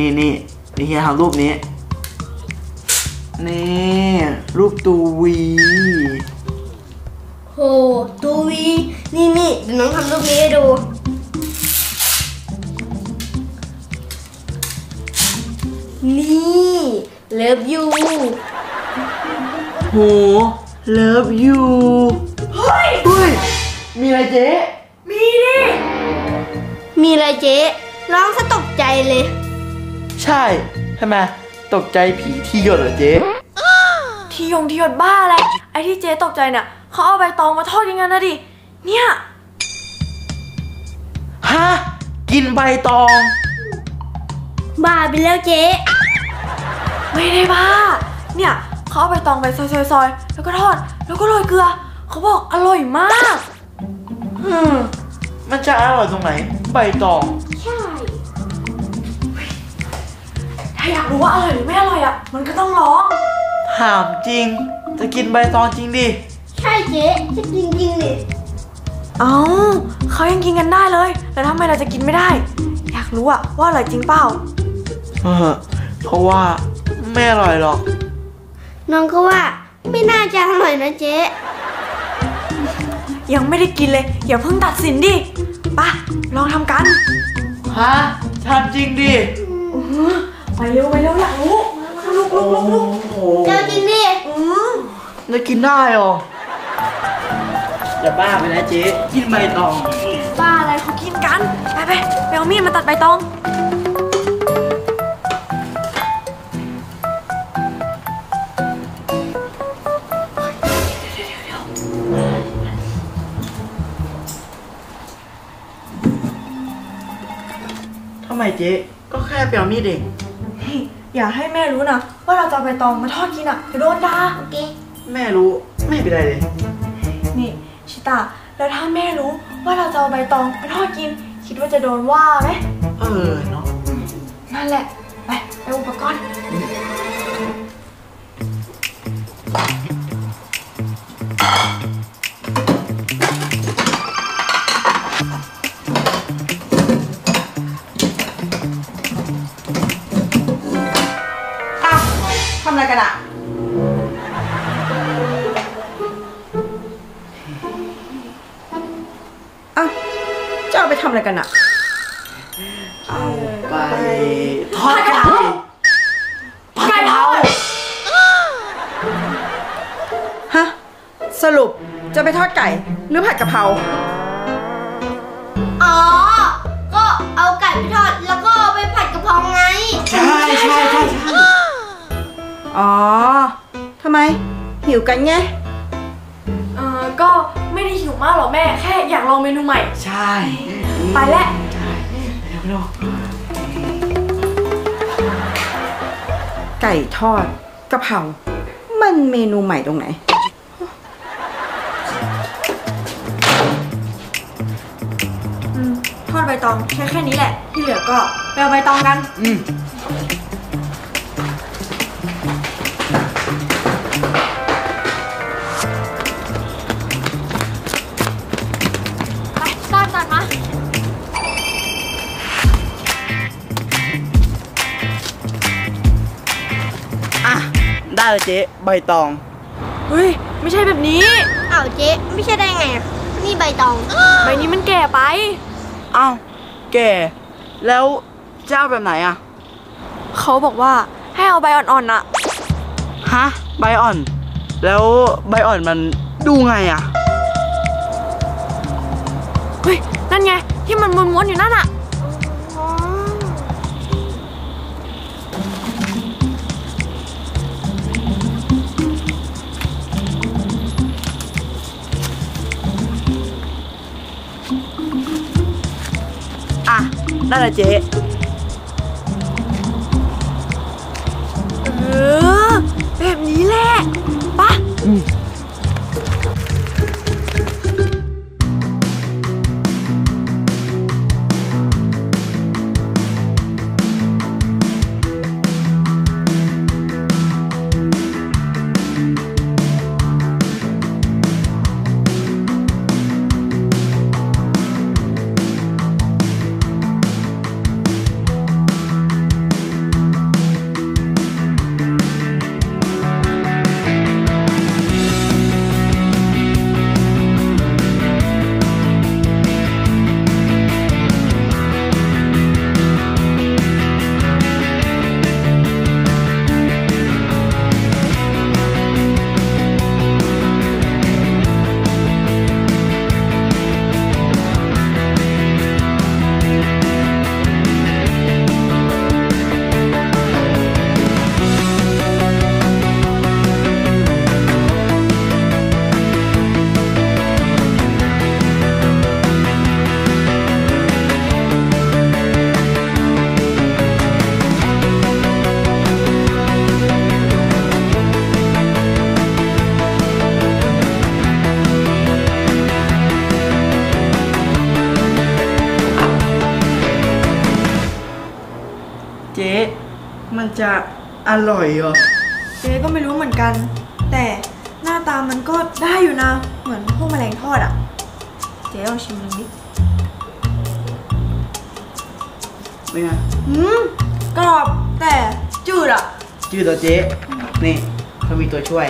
นี่เฮียทำรูปนี้นี่รูปตัววีโหตัววีนี่เดี๋ยวน้องทำรูปนี้ให้ดูนี่เลิฟยูโหเลิฟยูเฮ้ยมีอะไรเจ๊มีอะไรเจ๊น้องก็ตกใจเลยใช่ทำไมตกใจผีที่หยดเหรอเจ๊ที่หยดบ้าอะไรไอ้ที่เจ๊ตกใจน่ะเขาเอาใบตองมาทอดยังไงนะดิเนี่ยฮะกินใบตองบ้าไปแล้วเจ๊ไม่ได้บ้าเนี่ยเขาเอาใบตองไปซอยแล้วก็ทอดแล้วก็โรยเกลือเขาบอกอร่อยมากมันจะอร่อยตรงไหนใบตองใช่ถ้าอยากรู้ว่าอร่อยหรือไม่อร่อยอ่ะมันก็ต้องลองถามจริงจะกินใบตองจริงดิใช่เจ๊จะกินจริงดิเอ้าเขายังกินกันได้เลยแต่ทำไมเราจะกินไม่ได้อยากรู้อะว่าอร่อยจริงเปล่าเพราะว่าไม่อร่อยหรอกน้องก็ว่าไม่น่าจะอร่อยนะเจ๊ยังไม่ได้กินเลยอย่าเพิ่งตัดสินดิป่ะลองทำกันฮะทำจริงดิไปเร็วอยากรู้ลุกเจ้าจริงดิจะกินได้หรออย่าบ้าไปนะเจ๊กินใบตองบ้าอะไรเขากินกันไปเอามีดมาตัดใบตองทำไมเจ๊ก็แค่เปลี่ยวมีดเองอย่าให้แม่รู้นะว่าเราจะไปตองมาทอดกินอ่ะจะโดนด่าโอเคแม่รู้ไม่เป็นไรเลยนี่ชิตาแล้วถ้าแม่รู้ว่าเราจะเอาใบตองไปทอดกินคิดว่าจะโดนว่าไหมเนาะนั่นแหละไปอุปกรณ์ทำอะไรกันอะเอาไปทอดไก่เผาฮะสรุปจะไปทอดไก่หรือผัดกะเพราอ๋อก็เอาไก่ไปทอดแล้วก็ไปผัดกะเพราไงใช่อ๋อทำไมหิวกันไงก็ไม่ได้หิวมากหรอกแม่แค่อยากลองเมนูใหม่ใช่ไปแล้วไก่ทอดกะเพรามันเมนูใหม่ตรงไหนทอดใบตองแค่นี้แหละที่เหลือก็ไปเอาใบตองกันได้เลยเจ๊ใบตองเฮ้ยไม่ใช่แบบนี้อ้าวเจ๊ไม่ใช่ได้ไงนี่ใบตองใบนี้มันแก่ไปอ้าวแก่แล้วจะเอาแบบไหนอ่ะเขาบอกว่าให้เอาใบอ่อนๆอะฮะใบอ่อนแล้วใบอ่อนมันดูไงอ่ะเฮ้ยนั่นไงที่มันม้วนๆอยู่นั่นอะนั่นแหละเจ๊แบบนี้แหละป่ะ มันจะอร่อยเหรอเจ๊ก็ไม่รู้เหมือนกันแต่หน้าตามันก็ได้อยู่นะเหมือนพวกแมลงทอดอ่ะเจ๊เอาชิมหนึ่งดิเป็นไงกรอบแต่จืดอ่ะจืดเหรอเจ๊นี่เขามีตัวช่วย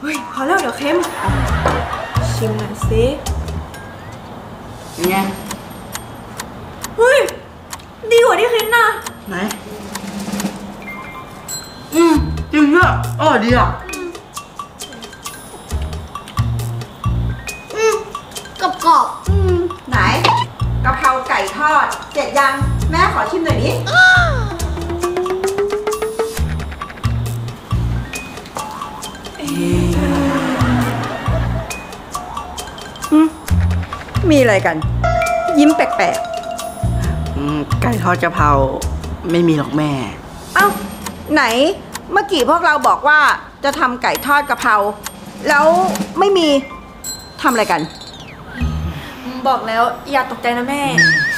เฮ้ยพอแล้วเดี๋ยวเค็มชิมหน่อยสิเป็นไงเฮ้ยดีกว่าที่คิดนะไหนจริงด้วยอ๋อดีอ่ะกรอบไหนกะเพราไก่ทอดเสร็จยังแม่ขอชิมหน่อยดิมีอะไรกันยิ้มแปลกๆไก่ทอดกะเพราไม่มีหรอกแม่เอ้าไหนเมื่อกี้พวกเราบอกว่าจะทำไก่ทอดกะเพราแล้วไม่มีทำอะไรกันบอกแล้วอย่าตกใจนะแม่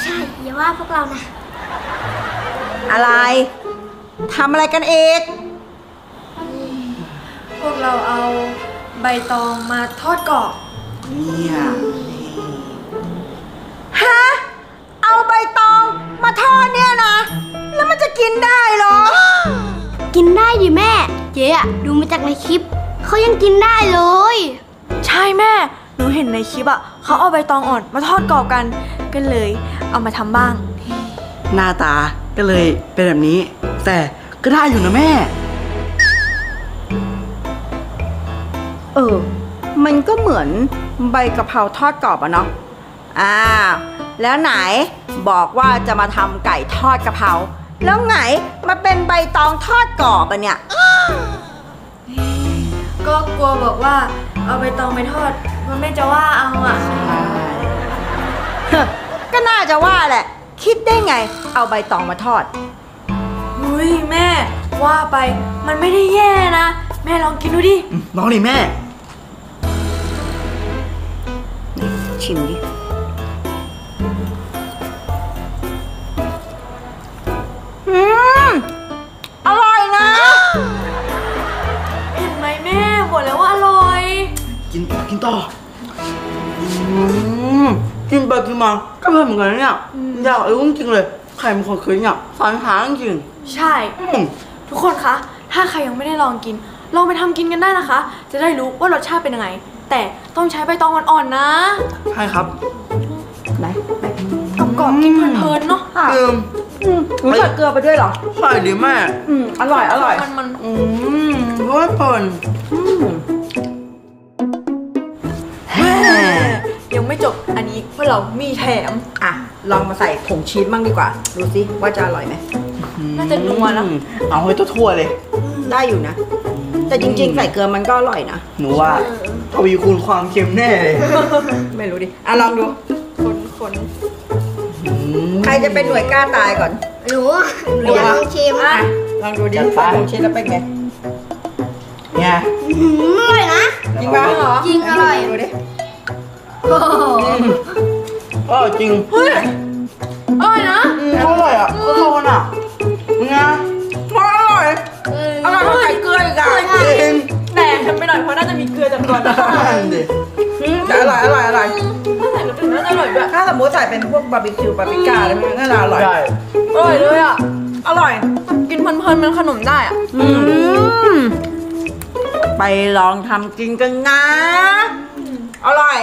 ใช่อย่าว่าพวกเรานะอะไรทำอะไรกันเองพวกเราเอาใบตองมาทอดกรอบเนี่ยฮะเอาใบตองมาทอดเนี่ยนะแล้วมันจะกินได้หรอกินได้ดิแม่เจ๊อะดูมาจากในคลิปเขายังกินได้เลยใช่แม่หนูเห็นในคลิปอ่ะเขาเอาใบตองอ่อนมาทอดกรอบกันก็เลยเอามาทำบ้างหน้าตาก็เลยเป็นแบบนี้แต่ก็ได้อยู่นะแม่มันก็เหมือนใบกะเพราทอดกรอบอะเนาะแล้วไหนบอกว่าจะมาทำไก่ทอดกะเพราแล้วไหนมาเป็นใบตองทอดกรอบอะเนี่ยก็กลัวบอกว่าเอาใบตองไปทอดมันไม่จะว่าเอาอ่ะก็น่าจะว่าแหละคิดได้ไงเอาใบตองมาทอดเฮ้ยแม่ว่าไปมันไม่ได้แย่นะแม่ลองกินดูดิลองดิแม่ชิมดิอร่อยนะเห็นไหมแม่บอกแล้วว่าอร่อยกินต่อกินไปกินมาก็เพิ่มเหมือนกันเนี่ยอยากรู้จริงเลยใครมันคนเคยเนี่ยสอนหาจริงใช่ทุกคนคะถ้าใครยังไม่ได้ลองกินลองไปทำกินกันได้นะคะจะได้รู้ว่ารสชาติเป็นยังไงแต่ต้องใช้ใบตองอ่อนๆนะใช่ครับไหนกรอบๆกินเพลินๆเนาะใส่เกลือไปด้วยเหรอใส่ดิแม่อร่อยอร่อยมันเพราะว่าเพลินยังไม่จบอันนี้เพราะเรามีแถมอ่ะลองมาใส่ผงชีสบ้างดีกว่าดูสิว่าจะอร่อยไหมน่าจะนัวนะเอาให้ทั่วๆเลยได้อยู่นะแต่จริงๆใส่เกลือมันก็อร่อยนะหนูว่าทวีคูณความเค็มแน่เลยไม่รู้ดิอ่ะลองดูคนๆใครจะเป็นหน่วยกล้าตายก่อนหนูลองชิมอ่ะลองดูดิใส่ผงชีสแล้วเป็นไงเนี่ยอร่อยนะจริงป่ะจริงอร่อยดูดิจริงเฮ้ยอร่อยนะอร่อยอ่ะก็โทนอ่ะนะอร่อยอร่อยใส่เกลืออีกอ่ะจริงแต่ทำไปหน่อยเพราะน่าจะมีเกลือจากก่อนแต่อร่อยถ้าใส่เป็นน่าอร่อยด้วยถ้าสมมติใส่เป็นพวกบาร์บีคิวปาปริก้าอะไรมันน่าอร่อยอร่อยเลยอ่ะอร่อยกินเพลินๆมันขนมได้อ่ะไปลองทำกินกันนะอร่อย